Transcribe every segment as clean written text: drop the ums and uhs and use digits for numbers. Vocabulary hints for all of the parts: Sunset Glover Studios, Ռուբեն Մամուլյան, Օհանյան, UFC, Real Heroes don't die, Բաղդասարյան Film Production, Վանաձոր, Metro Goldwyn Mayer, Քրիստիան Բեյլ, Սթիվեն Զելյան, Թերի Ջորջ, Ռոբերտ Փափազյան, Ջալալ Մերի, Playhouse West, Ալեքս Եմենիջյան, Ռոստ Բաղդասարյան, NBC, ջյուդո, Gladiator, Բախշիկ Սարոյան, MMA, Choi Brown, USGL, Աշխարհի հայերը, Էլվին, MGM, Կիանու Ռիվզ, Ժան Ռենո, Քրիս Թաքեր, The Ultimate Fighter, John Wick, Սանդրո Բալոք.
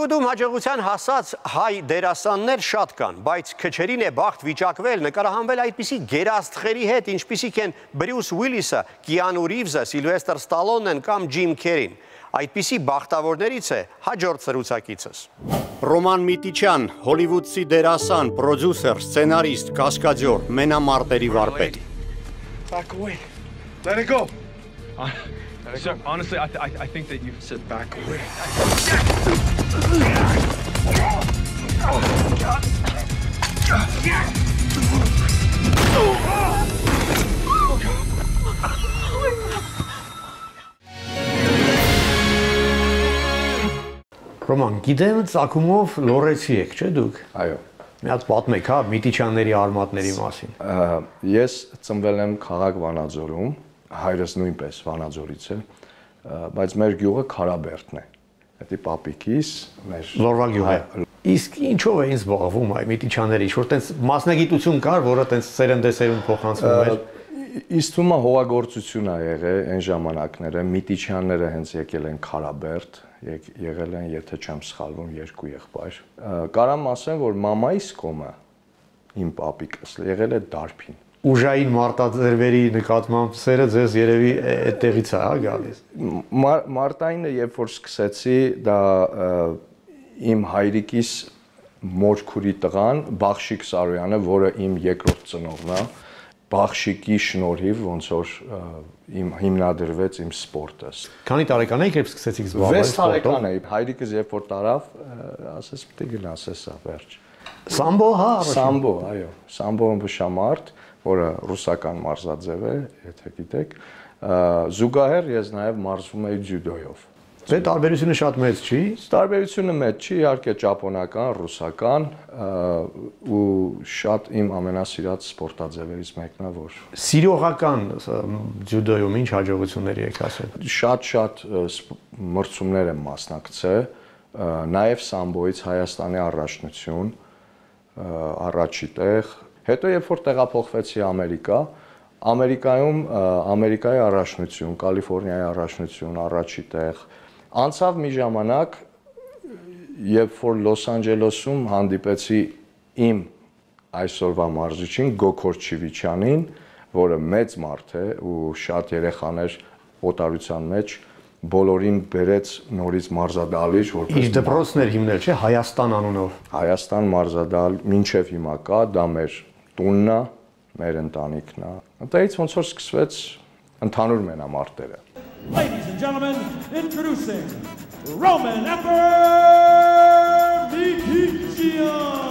Հոլիվուդում հաջողության հասած հայ դերասաններ շատ կան, բայց քչերին է բախտ վիճակվել, նկարահանվել այդպիսի գերաստղերի հետ, ինչպիսիք են Բրյուս Ուիլիսը, Կիանու Ռիվզը, Սիլվեստր Ստալոնեն կամ Ջիմ Քերին։ Այդպիսի բախտավորներից է հաջորդ սրուցակիցս։ Ռոման Միտիչյան, հոլիվուդցի դերասան, պրոդյուսեր, սցենարիստ, կասկադյոր, մենամարտերի վարպետ։ Back away. Let it go. So, honestly, I think that you said back away. Roman, գիտեմ ծագումով լորեցի եք, չէ՞ դուք։ Այո։ Մի հատ պատմեք, հա, Միտիչյանների արմատների մասին։ Ես ծնվել եմ քաղաք Վանաձորում, հայրս նույնպես Վանաձորից է, բայց մեր գյուղը Քարաբերդն է։ Դա պապիկիս մեր լորվա գյուղը։ Իսկ ինչով է ինձ զբաղվում այ Միտիչյանները, ինչ որ տենց մասնագիտություն կար, որը տենց սերնդեսերուն փոխանցվում էր։ Իսկ թվում է հողագործություն ա եղել այն ժամանակները, Միտիչյանները հենց եկել են Քարաբերդ, եղել են, եթե չեմ սխալվում, երկու եղբայր։ Կարամ ասեմ, որ մամայիս կոմը իմ պապիկս եղել է դարբին։ Ուժային մարտաձևերի նկատմամբ սերը ձեզ երևի այդտեղից է, հա, գալիս։ Մարտայինը երբ որ սկսեցի, դա իմ հայրիկիս մորքուրի տղան Բախշիկ Սարոյանը, որը իմ երկրորդ ծնողն է, Բախշիկի շնորհիվ ոնց որ իմ հիմնադրվեց իմ սպորտը։ Քանի տարեկան էիք, երբ սկսեցիք զբաղվել սպորտով։ 6 տարեկան էի, հայրիկս երբ որ տարավ, ասես պետք է գնաս սա վերջ։ Սամբո, հա, Սամբո, այո, Սամբոն բշամարտ, որը ռուսական մարզաձև է, եթե գիտեք, զուգահեռ ես նաև մարզվում էի ջյուդոյով։ Դե տարբերությունը շատ մեծ չի։ Տարբերությունը մեծ չի, իհարկե ճապոնական, ռուսական ու շատ իմ ամենասիրած սպորտաձևերից մեկն է, որ Սիրողական ջյուդոյում ինչ հաջողությունների եք հասել։ Շատ-շատ մրցումներ եմ մասնակցել, նաև Սամբոից Հայաստանի առաջնություն, առաջի տեղ։ Հետո երբ որ տեղափոխվեցի Ամերիկա, Ամերիկայում Ամերիկայի առաջնություն, Կալիֆոռնիայի առաջնություն, առաջի տեղ։ Անցավ մի ժամանակ, երբ որ Լոս Անջելեսում հանդիպեցի իմ այսօրվա մարզիչին Գոքորչիվիչյանին, որը մեծ մարդ է ու շատ երեխաներ օտարության մեջ բոլորին բերեց նորից մարզադալիչ, որպես իր դպրոցներ հիմնել, չէ՞, Հայաստան անունով։ Հայաստան մարզադալ մինչև հիմա կա, դա մեր տունն է, մեր ընտանիքն է։ Այդտեղից ոնց որ սկսվեց ընդհանուր մենամարտերը։ Ladies and gentlemen, introducing Roman Emperor Mitichyan.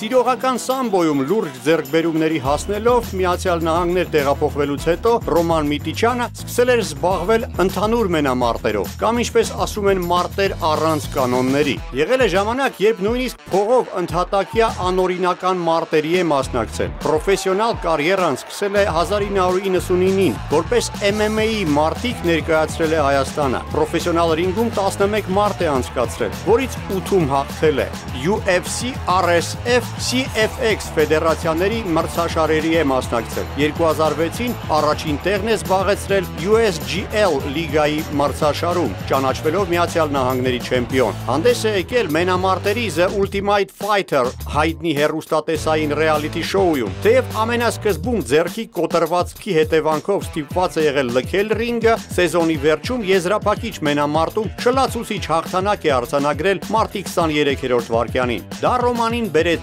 Սիրողական Սամբոյում լուրջ ձեռքբերումների հասնելով Միացյալ Նահանգներ տեղափոխվելուց հետո Ռոման Միտիչյանը սկսել էր զբաղվել ընդհանուր մենամարտերով, կամ ինչպես ասում են մարտեր առանց կանոնների։ Եղել է ժամանակ, երբ նույնիսկ փողով ընդհատակյա անօրինական մարտերի է մասնակցել։ Պրոֆեսիոնալ կարիերան սկսել է 1999-ին, որպես MMA-ի մարտիկ ներկայացրել է Հայաստանը։ Պրոֆեսիոնալ ռինգում 11 մարտ է անցկացրել, որից 8-ում հաղթել է։ UFC, RSF, CFX ֆեդերացիաների մրցաշարերի է մասնակցել։ 2006-ին առաջին տեղն է զբաղեցրել USGL լիգայի մրցաշարում, ճանաչվելով Միացյալ Նահանգների չեմպիոն։ Հանդես է եկել մենամարտերի The Ultimate Fighter հայտնի հեռուստատեսային ռեալիթի շոուում, թեև ամենասկզբում ձեռքի կոտրվածքի հետևանքով ստիպված է եղել լքել ռինգը, սեզոնի վերջում եզրափակիչ մենամարտում շլացուցիչ հաղթանակ է արձանագրել մարտի 23-րդ վայրկյանին։ Դա Ռոմանին բերեց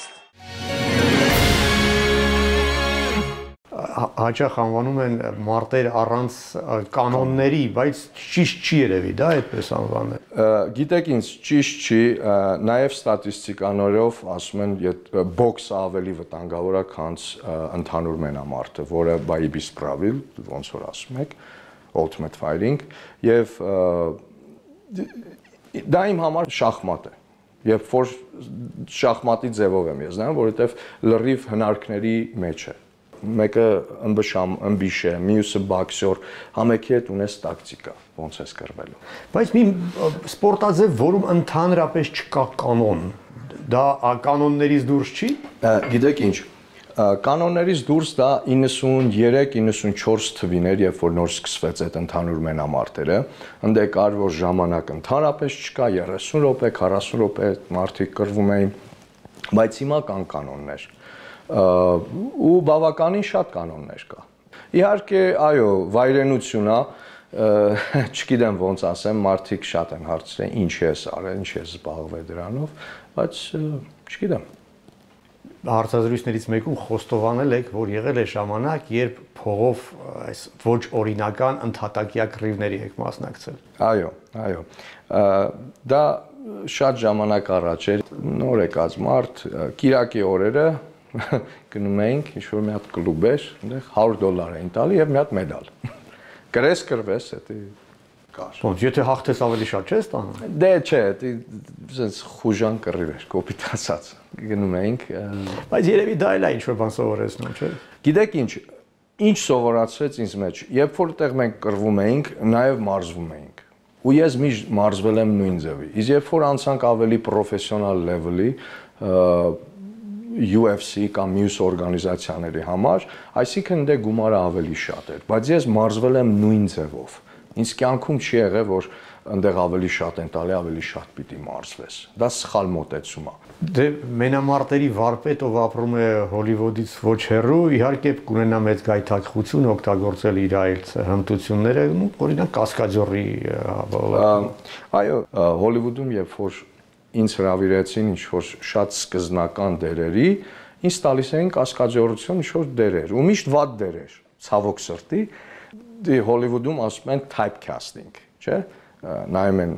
Հաճախ անվանում են մարտեր առանց կանոնների, բայց ճիշտ չի երևի, դա այդպես անվանել։ Գիտեք ինձ, ճիշտ չի, նաև ստատիստիկաներով ասում են, եթե բոքսը ավելի վտանգավոր է, քան ընդհանուր մենամարտը, որը bodybuilding pravil, ոնց որ ասում եք, ultimate fighting, եւ դա իմ համար շախմատ է։ Երբ որ շախմատի ձևով եմ ես նայում, որովհետեւ լրիվ հնարքների մեջ է։ մեկը ըմբշամ, ըմբիշե, մյուսը բոքսեր, ամենքի հետ ունես տակտիկա, ոնց ես կերվելու։ Բայց մի սպորտաձև, որում ընդհանրապես չկա կանոն, դա կանոններից դուրս չի։ Գիտեք ինչ, կանոններից դուրս դա 93-94 թվիներ, երբ որ նոր սկսվեց այդ ընդհանուր մենամարտերը, ընդ կար որ ժամանակ ընդհանրապես չկա, 30 րոպե, 40 րոպե մարդիկ կռվում էին, բայց հիմա կան կանոններ։ Ու բավականին շատ կանոններ կա։ Իհարկե, այո, վայրենություն է, չգիտեմ ոնց ասեմ, մարդիկ շատ են հարցրել, ինչ ես արել, ինչ ես զբաղվել դրանով, բայց չգիտեմ։ Հարցազրույցներից մեկում խոստովանել եք, որ եղել է ժամանակ, երբ փողով այս ոչ օրինական ընդհատակյա կռիվների եք մասնակցել։ Այո, այո։ Դա շատ ժամանակ առաջ էր, նոր եկած մարդ, կիրակի օրերը գնում էինք, ինչ-որ մի հատ կլուբ էր, այնտեղ 100 դոլար էին տալի և մի հատ մեդալ։ Կրես կրվես, դա կար։ Ոնց, եթե հաղթես ավելի շատ չես տանում։ Դե չէ, դա խուժան կռիվ էր, կոպիտ ասած։ Գնում էինք։ Բայց երևի դա էլ է ինչ-որ բան սովորեցնում, չէ՞։ Գիտեք ինչ, ինչ սովորացրեց ինձ մեջ, երբ որ այդտեղ մենք կռվում էինք, նաև մարզվում էինք։ Ու ես միշտ մարզվել եմ նույն ձևի։ Իսկ երբ որ անցանք ավելի պրոֆեսիոնալ լեվելի, UFC կամ մյուս օրգանիզացիաների համար, այսինքն դե գումարը ավելի շատ էր, բայց ես մարզվել եմ նույն ձևով։ Ինձ կյանքում չի եղել, որ այնտեղ ավելի շատ են տալի, ավելի շատ պիտի մարզվես։ Դա սխալ մոտեցում է։ Դե մենամարտերի վարպետ, ով ապրում է Հոլիվուդից ոչ հեռու, իհարկե կունենա մեծ գայթակղություն օգտագործել իր այս հմտությունները, օրինակ կասկադյորի։ Այո, Հոլիվուդում երբ որ ինձ հրավիրեցին ինչ-որ շատ սկզնական դերերի, ինձ տալիս էին կասկադյորություն ինչ-որ դերեր, ու միշտ վատ դերեր, ցավոք սրտի, Հոլիվուդում ասում են typecasting, չէ՞, նայում են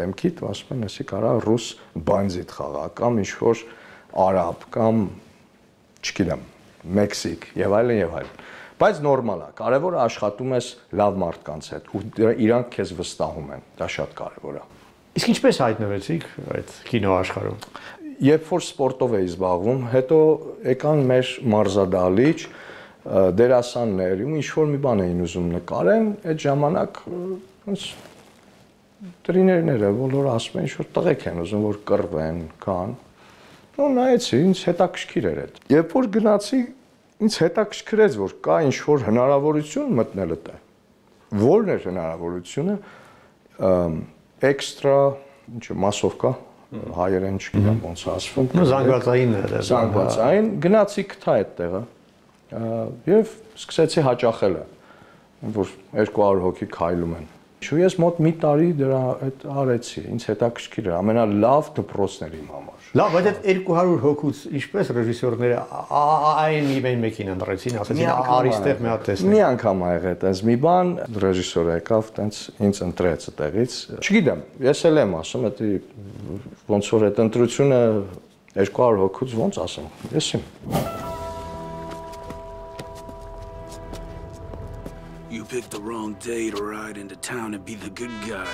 դեմքիդ, ասում են, ասի կարա ռուս բանդիտ խաղա, կամ ինչ-որ արաբ, կամ չգիտեմ, մեքսիկ, եւ այլն եւ այլն։ Բայց նորմալ է, կարևորը աշխատում ես լավ մարդկանց հետ, ու իրանք քեզ վստահում են, դա շատ կարևոր է։ Իսկ ինչպես հայտնվեցիք այդ կինոաշխարհում։ Երբ որ սպորտով էի զբաղվում, հետո եկան մեր մարզադահլիչ, դերասաններ, ու ինչ-որ մի բան էին ուզում նկարեն, այդ ժամանակ տրիներները բոլորը ասում են, ինչ-որ տղեկ են ուզում, որ կռվեն, կան։ Ու նայեցի, ինձ հետաքրքիր էր այդ։ Երբ որ գնացի, ինձ հետաքրքրեց, որ կա ինչ-որ հնարավորություն մտնել այդտեղ։ Որն էր հնարավորությունը, էքստրա, ինչը մասով կա, հայերեն չգիտեմ ոնց ասվում։ Զանգվածային, գնացի գտա այդտեղը և սկսեցի հաճախելը, որ 200 հոգի քայլում են։ Ու ես մոտ մի տարի դրա այդ արեցի, ինձ հետաքրքիր էր, ամենալավ դպրոցն էր իմ համար։ Լավ, բայց այդ 200 հոգուց ինչպես ռեժիսորները այն իմ մեկին ընտրեցին, ասեցին արի այստեղ մի հատ տեսնենք։ Մի անգամ ա եղել այդպես մի բան, ռեժիսորը եկավ, այտենց ինձ ընտրեց այդտեղից։ Չգիտեմ, ես էլ եմ ասում, դա ոնց որ այդ ընտրությունը 200 հոգուց ոնց ասեմ, ես իմ։ Picked the wrong day to ride into town and be the good guy.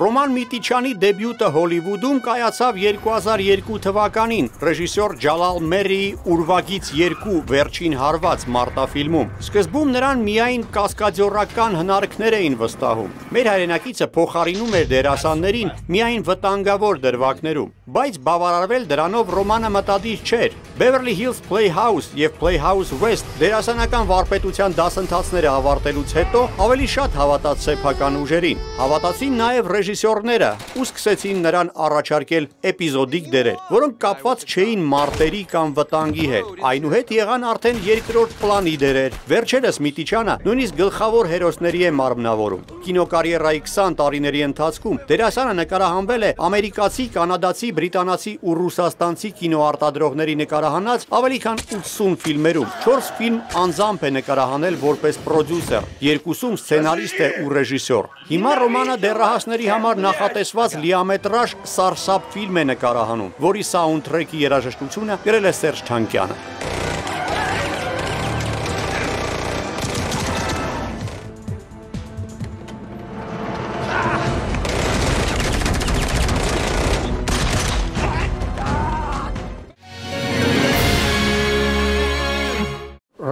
Ռոման Միտիչյանի դեբյուտը Հոլիվուդում կայացավ 2002 թվականին ռեժիսոր Ջալալ Մերիի «Ուրվագից 2» վերջին հարված մարտաֆիլմում։ Սկզբում նրան միայն կասկադյորական հնարքներ էին վստահում։ Մեր հայրենակիցը փոխարինում էր դերասաններին միայն վտանգավոր դրվագներում, բայց բավարարվել դրանով Ռոմանը մտադիր չէր։ Beverly Hills Playhouse և Playhouse West դերասանական վարպետության դասընթացները ավարտելուց հետո ավելի շատ հավատաց սեփական ուժերին։ Հավատացին նաև ռեժիսորները ու սկսեցին նրան առաջարկել էպիզոդիկ դերեր, որոնք կապված չէին մարտերի կամ վտանգի հետ։ Այնուհետ եղան արդեն երկրորդ պլանի դերեր։ Վերջերս Միտիչյանը նույնիսկ գլխավոր հերոսների է մարմնավորում։ Կինոկարիերայի 20 տարիների ընթացքում դերասանը նկարահանվել է ամերիկացի, կանադացի, բրիտանացի ու ռուսաստանցի կինոարտադրողների նկարահանած ավելի քան 80 ֆիլմերում։ 4 ֆիլմ անձամբ է նկարահանել որպես պրոդյուսեր, երկուսում սցենարիստ է ու ռեժիսոր։ Հիմա Ռոմանը դեռահասների համար նախատեսված լիամետրաժ սարսափ ֆիլմ է նկարահանում, որի սաունդթրեքի երաժշտությունը գրել է Սերժ Թանկյանը։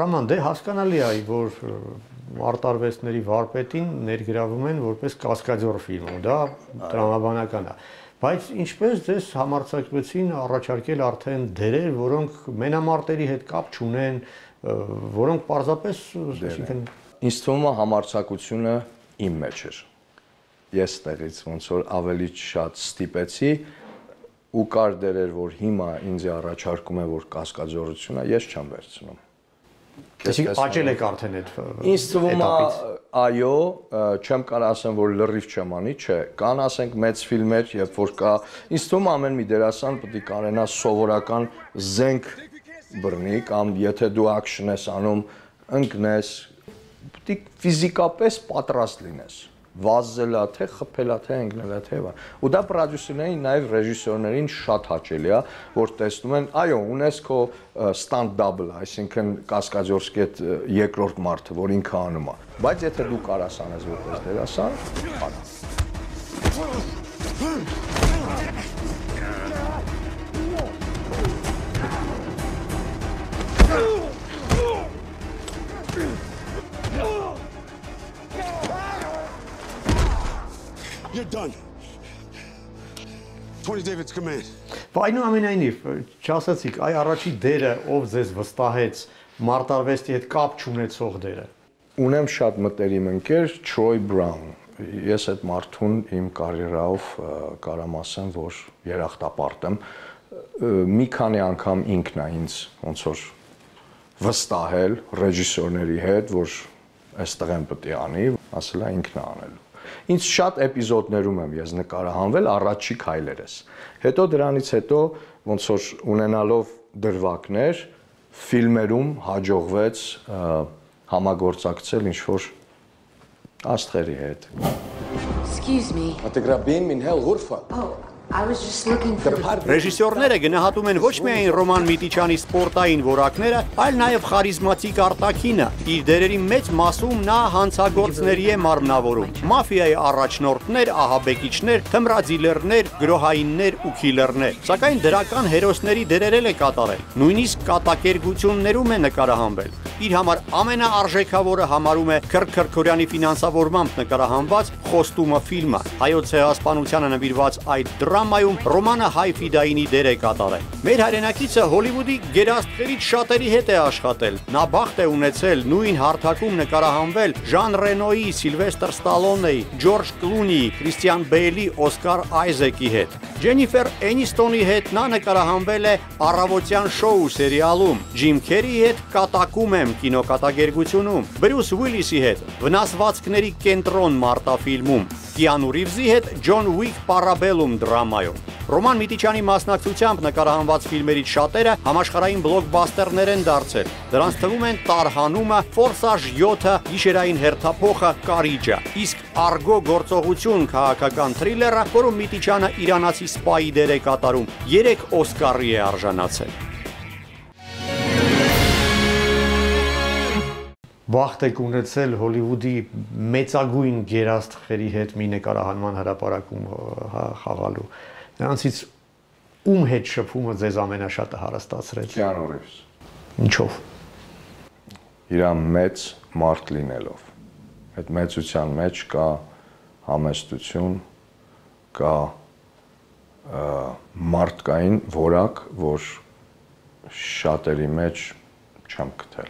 Մանավանդ է հասկանալի է, որ արտարվեստների վարպետին ներգրավում են որպես կասկադյոր ֆիլմ, դա տրամաբանական է։ Բայց ինչպես ձեզ համարձակվեցին առաջարկել արդեն դերեր, որոնք մենամարտերի հետ կապ չունեն, որոնք պարզապես, այսինքն ինձ թվում է համարձակությունը իմ մեջ էր։ Ես տեղից ոնց որ ավելի շատ ստիպեցի ու կար դերեր, որ հիմա ինձ առաջարկում են, որ կասկածորություն է, ես չեմ վերցնում։ Այսինքն աճել եք արդեն այդ ինձ թվում է, այո, չեմ կարող ասեմ, որ լրիվ չեմ անի, չէ, կան ասենք մեծ ֆիլմեր, երբ որ կա, ինձ թվում է ամեն մի դերասան պետք է կարենա սովորական զենք բռնի, կամ եթե դու ակշն ես անում, ընկնես, պետք է ֆիզիկապես պատրաստ լինես, վազելա թե, խփելա թե, ընկնելա թե, ու դա պրոդյուսերներին, նաև ռեժիսորներին շատ հաճելի է, որ տեսնում են, այո, ունես քո ստանդդաբլը, այսինքն կասկադյորսկի այդ երկրորդ մարդը, որ ինքը անում է, բայց եթե դու կարաս անես որպես դերասան, You're done. 20 David's command. Այնուամենայնիվ, չասացիք, այ առաջի դերը, ով ձեզ վստահեց, մարտարվեստի հետ կապ չունեցող դերը։ Ունեմ շատ մտերիմ ընկեր, Choi Brown։ Ես այդ մարդուն իմ կարիերայով կարամ ասեմ, որ երախտապարտ եմ։ Մի քանի անգամ ինքն է ինձ ոնց որ վստահել ռեժիսորների հետ, որ այս տղեն պետք է անի, ասել է ինքն է անելու։ Ինձ շատ էպիզոդներում եմ ես նկարահանվել առաջիկ հայլերես։ Հետո դրանից հետո ոնց որ ունենալով դրվագներ, ֆիլմերում հաջողվեց համագործակցել ինչ-որ աստղերի հետ։ Excuse me. Պատկերաբին մին հել ղուրֆա։ Ռեժիսորները գնահատում են ոչ միայն Ռոման Միտիչյանի սպորտային որակները, այլ նաև խարիզմատիկ արտաքինը։ Իր դերերի մեծ մասում նա հանցագործների է մարմնավորում։ Մաֆիայի առաջնորդներ, ահաբեկիչներ, թմրաձիլերներ, գրոհայիններ ու քիլերներ։ Սակայն դրական հերոսների դերերել է կատարել, նույնիսկ կատակերգություններում է նկարահանվել։ Իր համար ամենաարժեքավորը համարում է Քրքորյանի ֆինանսավորմամբ նկարահանված «Խոստումը» ֆիլմը։ Հայոց ցեղասպանությանը նվիրված այդ դրամայում Ռոմանը հայֆիդայինի դեր է կատարել։ Մեր հայրենակիցը Հոլիվուդի գերաստղերից շատերի հետ է աշխատել։ Նա բախտ է ունեցել նույն հարթակում նկարահանվել Ժան Ռենոյի, Սիլվեստր Ստալոնեի, Ջորջ Կլունիի, Քրիստիան Բեյլի, Օսկար Այզեկի հետ։ Ջենիֆեր Էնիստոնի հետ նա նկարահանվել է «Առավոտյան շոու» սերիալում, Ջիմ Քերիի հետ «Կատակում եմ» կինոկատակերգությունում, Բրյուս Ուիլիսի հետ «Վնասվածքների կենտրոն» մարտաֆիլմում, Կիանու Ռիվզի հետ «Ջոն Ուիկ» «Պարաբելում» դրամայում։ Ռոման Միտիչյանի մասնակցությամբ նկարահանված ֆիլմերից շատերը համաշխարհային բլոկբասթերներ են դարձել։ Դրանց թվում են «Տարհանումը», «Ֆորսաժ 7»-ը, «Գիշերային հերթափոխը», «Կարիճը», իսկ «Արգո գործողություն» քաղաքական թրիլերը, որում Միտիչյանը իրանացի սպայի դեր է կատարում, 3 Օսկարի է արժանացել։ Բախտ եք ունեցել Հոլիվուդի մեծագույն գերաստղերի հետ մի նկարահանման հրապարակում խաղալու։ Նրանցից ում հետ շփումը ձեզ ամենաշատը հարստացրել։ Քիանու Ռիվզ։ Ինչով։ Իր մեծ մարդ լինելով։ Այդ մեծության մեջ կա համեստություն, կա մարդկային որակ, որ շատերի մեջ չեմ գտել։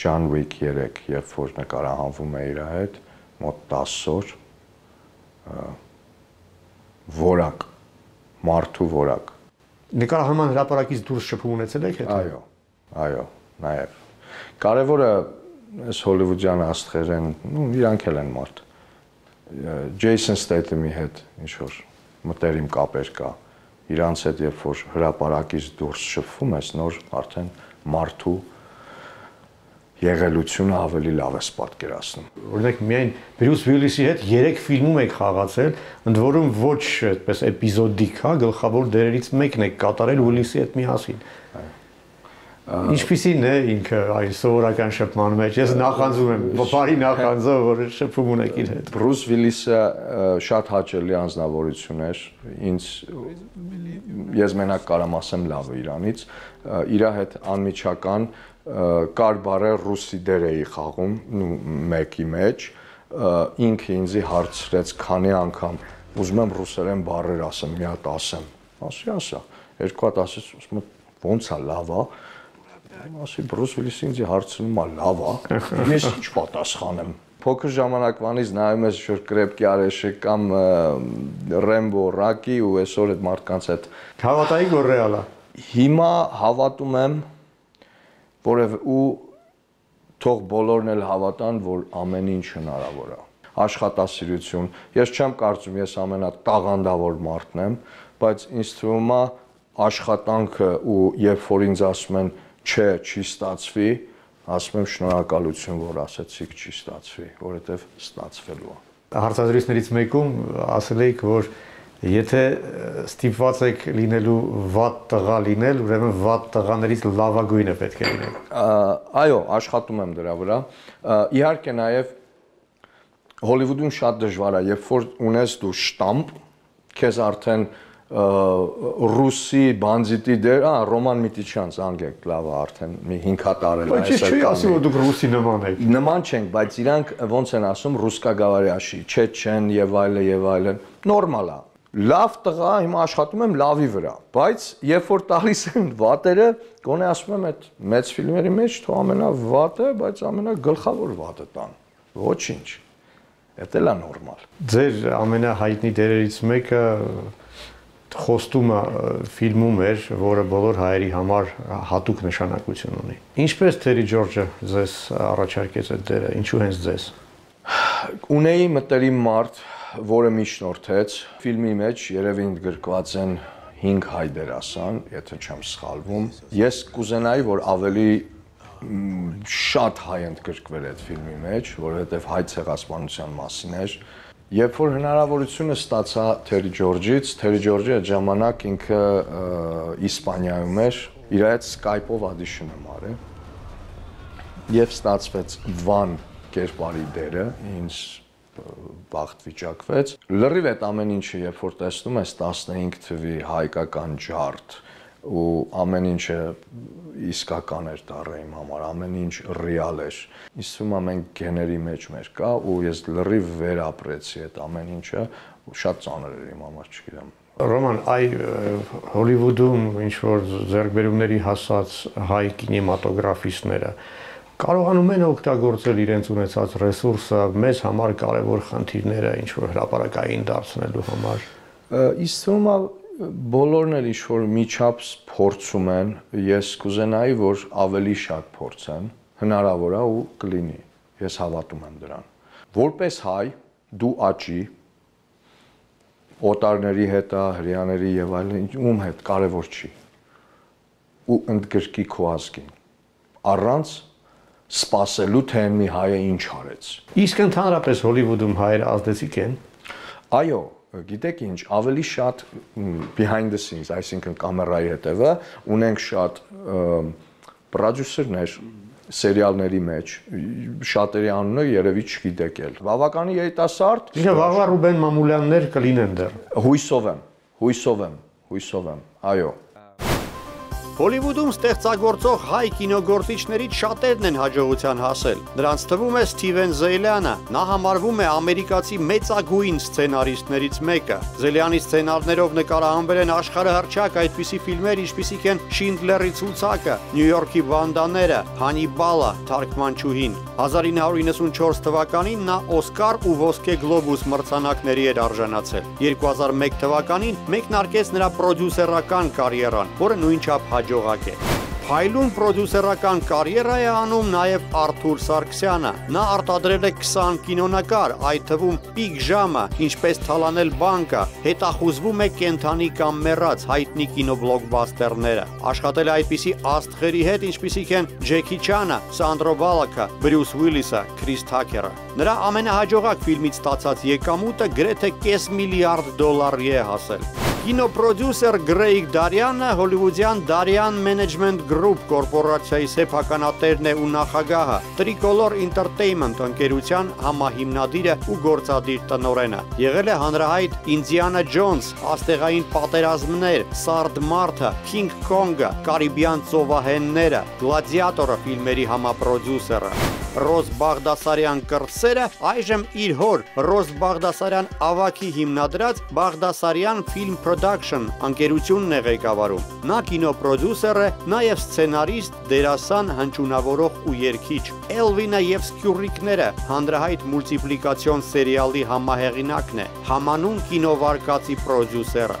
John Wick 3, երբ որ նկարահանվում է իր հետ, մոտ 10 օր որակ, մարդու որակ։ Նկարահանման հրապարակից դուրս շփում ունեցել եք հետո։ Այո, այո, նաև։ Կարևորը այս հոլիվուդյան աստղերեն, իրանք էլ են մարդ։ Jason Statham-ի հետ ինչ որ մտերիմ կապեր կա, իրանց հետ երբ որ հրապարակից դուրս շփվում ես, նոր արդեն մարդու եղելությունը ավելի լավ ես պատկերացնում։ Օրինակ միայն Բրյուս Ուիլիսի հետ 3 ֆիլմում եք խաղացել, ընդ որում ոչ այդպես էպիզոդիկ, հա, գլխավոր դերերից մեկն եք կատարել Ուիլիսի հետ միասին։ Ինչպիսին է ինքը այսօր շփման մեջ, ես նախանձում եմ, բարի նախանձը, որ շփում ունեք իր հետ։ Բրուս Վիլիսը շատ հաճելի անձնավորություն էր, ինձ ես մենակ կարամ ասեմ լավը Իրանից, իր հետ անմիջական կար բարը ռուսի դեր էի խաղում մեկի մեջ, ինքը ինձի հարցրեց քանի անգամ, ուզում եմ ռուսերեն բառեր ասեմ, մի հատ ասեմ, ասի ասա, երկու հատ ասեց, ասում եմ ոնց է լավա, Ասի Բրուս Վիլիսը ինձ հարցնում է լավա, ես ինչ պատասխանեմ։ Փոքր ժամանակվանից նայում ես շուտ կրեպկի արեշը կամ Ռեմբո Ռակի ու այսօր այդ մարդկանց հետ։ Հավատայի գոր ռեալա։ Հիմա հավատում եմ, որև ու թող բոլորն էլ հավատան, որ ամեն ինչ հնարավոր է։ Աշխատասիրություն։ Ես չեմ կարծում ես ամենատաղանդավոր մարդն եմ, բայց ինձ թվում է աշխատանքը ու երբ որ ինձ ասում են Չէ, չի ստացվի, ասում եմ շնորհակալություն, որ ասացիք չի ստացվի, որովհետև ստացվելու է։ Հարցազրույցներից մեկում ասել էիք, որ եթե ստիպված եք լինելու վատ տղա լինել, ուրեմն վատ տղաներից լավագույնը պետք է լինել։ Այո, աշխատում եմ դրա վրա։ Իհարկե նաև Հոլիվուդում շատ դժվար է, երբ որ ունես դու շտամփ, քեզ արդեն Ռուսի բանզիտի դեր, Ռոման Միտիչյանց անգեք լավա արդեն մի 5 տարել այս այս չի ասի որ դուք ռուսի նման եք նման չենք բայց իրանք ոնց են ասում ռուսկա գավարյաշի չէ չեն եւ այլն նորմալ է լավ տղա հիմա աշխատում եմ լավի վրա բայց երբ որ տալիս են վատերը գոնե ասում եմ այդ մեծ ֆիլմերի մեջ թող ամենավատը բայց ամենագլխավոր վատը տան ոչինչ դա էլ է նորմալ ձեր ամենահայտնի դերերից մեկը Խոստումը ֆիլմում էր, որը բոլոր հայերի համար հատուկ նշանակություն ունի։ Ինչպես Թերի Ջորջը ձեզ առաջարկեց այդ դերը, ինչու հենց ձեզ։ Ունեի մտերիմ մարդ, որը մի շնորհեց։ Ֆիլմի մեջ երևի ընդգրկված են 5 հայ դերասան, եթե չեմ սխալվում։ Ես կուզենայի, որ ավելի շատ հայ ընդգրկվեր այդ ֆիլմի մեջ, որովհետև հայ ցեղասպանության մասին էր։ Երբ որ հնարավորությունը ստացա Թերի Ջորջից, Թերի Ջորջը այդ ժամանակ ինքը Իսպանիայում էր, իր այդ Skype-ով audition եմ արել։ Եվ ստացվեց Վան կերպարի դերը, ինձ բախտ վիճակվեց։ Լրիվ այդ ամեն ինչը, երբ որ տեսնում ես 15 թվի հայկական ջարդ ու ամեն ինչը իսկական էր դառը իմ համար, ամեն ինչ ռեալ էր։ Ինձ թվում է մենք գեների մեջ մեր կա ու ես լրիվ վերապրեցի այդ ամեն ինչը, շատ ծանր էր իմ համար, չգիտեմ։ Ռոման, այ Հոլիվուդում ինչ որ ձեռքբերումների հասած հայ կինեմատոգրաֆիստները կարողանում են օգտագործել իրենց ունեցած ռեսուրսը մեզ համար կարևոր խնդիրները ինչ որ հրապարակային դարձնելու համար։ Ինձ թվում է Բոլորն էլ ինչ-որ միջափ փորձում են, ես կուզենայի, որ ավելի շատ փորձեն, հնարավոր է ու կլինի, ես հավատում եմ դրան։ Որպես հայ, դու աճի, օտարների հետ, հրեաների եւ այլն, ում հետ կարևոր չի, ու ընդգրկի քո ազգին, առանց սպասելու, թե մի հայը ինչ արեց։ Իսկ ընդհանրապես Հոլիվուդում հայերը ազդեցիկ են։ Այո։ Գիտեք ինչ, ավելի շատ behind the scenes, այսինքն կամերայի հետևը, ունենք շատ պրոդյուսերներ սերիալների մեջ, շատերի անունը երևի չգիտեք էլ։ Բավականին երիտասարդ։ Իսկ վաղվա Ռուբեն Մամուլյաններ կլինեն դեռ։ Հույսով եմ, այո։ Հոլիվուդում ստեղծագործող հայ կինոգործիչներից շատերն են հաջողության հասել։ Նրանց թվում է Սթիվեն Զելյանը։ Նա համարվում է ամերիկացի մեծագույն սցենարիստներից մեկը։ Զելյանի սցենարներով նկարահանվել են աշխարհը հռչակ այդպիսի ֆիլմեր, ինչպիսիք են Շինդլերի ցուցակը, Նյու Յորքի բանդաները, Հանիբալը, Թարգմանչուհին։ 1994 թվականին նա Օսկար ու Ոսկե գլոբուս մրցանակների էր արժանացել։ 2001 թվականին մեկնարկեց նրա պրոդյուսերական կարիերան, որը նույն չափ հաջողակ է։ Փայլուն պրոդյուսերական կարիերա է անում նաև Արթուր Սարգսյանը։ Նա արտադրել է 20 կինոնկար, այդ թվում Պիկ ժամը, ինչպես Թալանել բանկը, հետախուզվում է Կենդանի կամ մեռած հայտնի կինոբլոկբասթերները։ Աշխատել է այդպիսի աստղերի հետ, ինչպիսիք են Ջեքի Չանը, Սանդրո Բալոքը, Բրյուս Ուիլիսը, Քրիս Թաքերը։ Նրա ամենահաջողակ ֆիլմից ստացած եկամուտը գրեթե $5 միլիարդ դոլարի է հասել։ Կինոպրոդյուսեր Գրեյգ Դարյանը հոլիվուդյան Դարյան Մենեջմենթ Գրուպ կորպորացիայի սեփականատերն է ու նախագահը, Tricolor Entertainment ընկերության համահիմնադիրը ու գործադիր տնօրենը։ Եղել է հանրահայտ Indiana Jones, Աստեղային պատերազմներ, Սարդ Մարտը, King Kong-ը, Caribbean ծովահենները, Gladiator ֆիլմերի համապրոդյուսերը։ Ռոստ Բաղդասարյան կրտսերը այժմ իր հոր Ռոստ Բաղդասարյան ավագի հիմնադրած Բաղդասարյան Film Production ընկերությունն է ղեկավարում։ Նա կինոպրոդյուսեր է, նաև սցենարիստ, դերասան, հնչյունավորող ու երգիչ։ Էլվինը և Սկյուռիկները հանրահայտ մուլտիպլիկացիոն սերիալի համահեղինակն է, համանուն կինովարկածի պրոդյուսերը։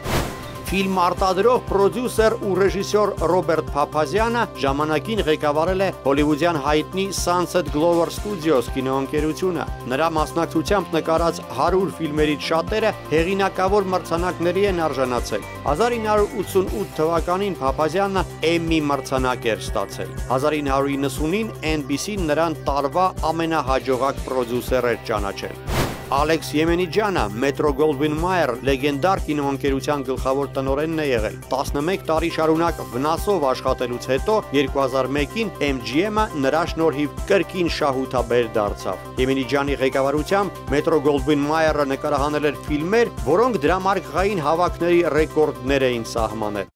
Ֆիլմ արտադրող, պրոդյուսեր ու ռեժիսոր Ռոբերտ Փափազյանը ժամանակին ղեկավարել է հոլիվուդյան հայտնի Sunset Glover Studios կինոընկերությունը։ Նրա մասնակցությամբ նկարած 100 ֆիլմերից շատերը հեղինակավոր մրցանակների են արժանացել։ 1988 թվականին Փափազյանը Emmy մրցանակ էր ստացել։ 1990-ին NBC-ն նրան տարվա ամենահաջողակ պրոդյուսեր էր ճանաչել։ Ալեքս Եմենիջյանը Metro Goldwyn Mayer լեգենդար կինոընկերության գլխավոր տնօրենն է եղել։ 11 տարի շարունակ վնասով աշխատելուց հետո 2001-ին MGM-ը նրա շնորհիվ կրկին շահութաբեր դարձավ։ Եմենիջյանի ղեկավարությամբ Metro Goldwyn Mayer-ը նկարահանել էր ֆիլմեր, որոնք դրամարկղային հավաքների ռեկորդներ էին սահմանել։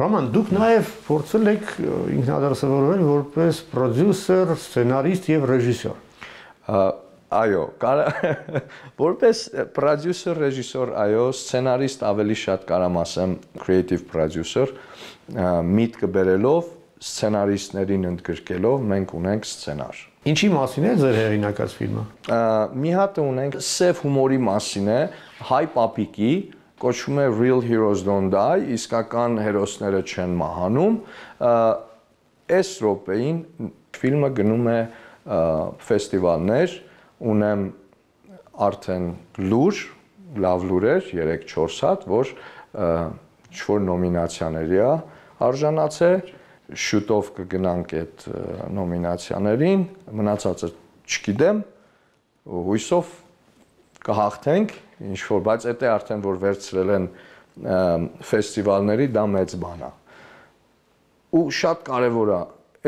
Ռոման, դուք նաև փորձել եք ինքնադասավորվել որպես պրոդյուսեր, սցենարիստ եւ ռեժիսոր։ Այո, որպես պրոդյուսեր, ռեժիսոր, այո, սցենարիստ ավելի շատ կարամ ասեմ creative producer, միտքը բերելով, սցենարիստներին ընդգրկելով մենք ունենք սցենար։ Ինչի մասին է ձեր հերինակած ֆիլմը։ Մի հատ ունենք սև հումորի մասին է, հայ պապիկի կոչվում է Real Heroes don't die, իսկական հերոսները չեն մահանում։ Այս րոպեին ֆիլմը գնում է ֆեստիվալներ, ունեմ արդեն լուր, լավ լուրեր, 3-4 հատ, որ ինչ-որ նոմինացիաների է արժանացել, շուտով կգնանք այդ նոմինացիաներին, մնացածը չգիտեմ, հույսով կհաղթենք, ինչ-որ, բայց էտ է արդեն, որ վերցրել են ֆեստիվալների, դա մեծ բան է։ Ու շատ կարևոր է,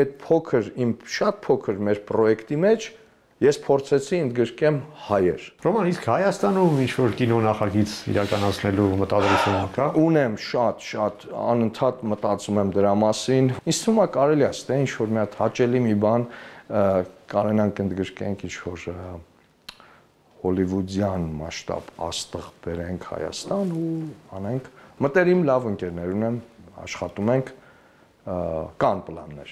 այդ փոքր, իմ շատ փոքր մեր պրոյեկտի մեջ ես փորձեցի ընդգրկեմ հայեր։ Ռոման, իսկ Հայաստանում ինչ-որ կինո նախագիծ իրականացնելու մտադրություն կա։ Ունեմ շատ, շատ անընդհատ մտածում եմ դրա մասին։ Ինձ թվում է կարելի է ստե ինչ-որ մի հատ հաճելի մի բան կարենանք ընդգրկենք ինչ-որ հոլիվուդյան մասշտաբ աստղ բերենք Հայաստան ու անենք մտերիմ լավ ընկերներ ունեմ, աշխատում ենք, կան պլաններ։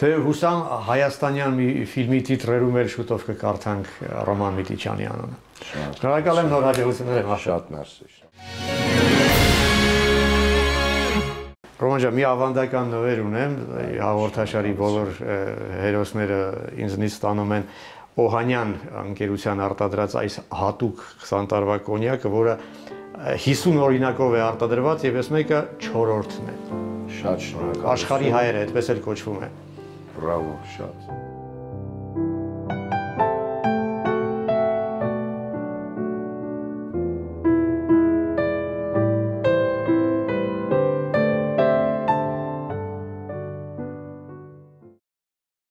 Թե հուսամ հայաստանյան մի ֆիլմի տիտրերում էլ շուտով կկարդանք Ռոման Միտիչյանի անունը։ Շնորհակալ եմ, նոր հաջողություններ եմ Ռոման ջան, մի ավանդական նվեր ունեմ, հաղորդաշարի բոլոր հերոսները ինձնից ստանում են Օհանյան ընկերության արտադրած այս հատուկ 20 տարվա կոնյակը, որը 50 օրինակով է արտադրված եւ այս մեկը 4-րդն է։ Շատ շնորհակալ։ Աշխարհի հայերը այդպես էլ կոչվում է։ Բրավո, շատ։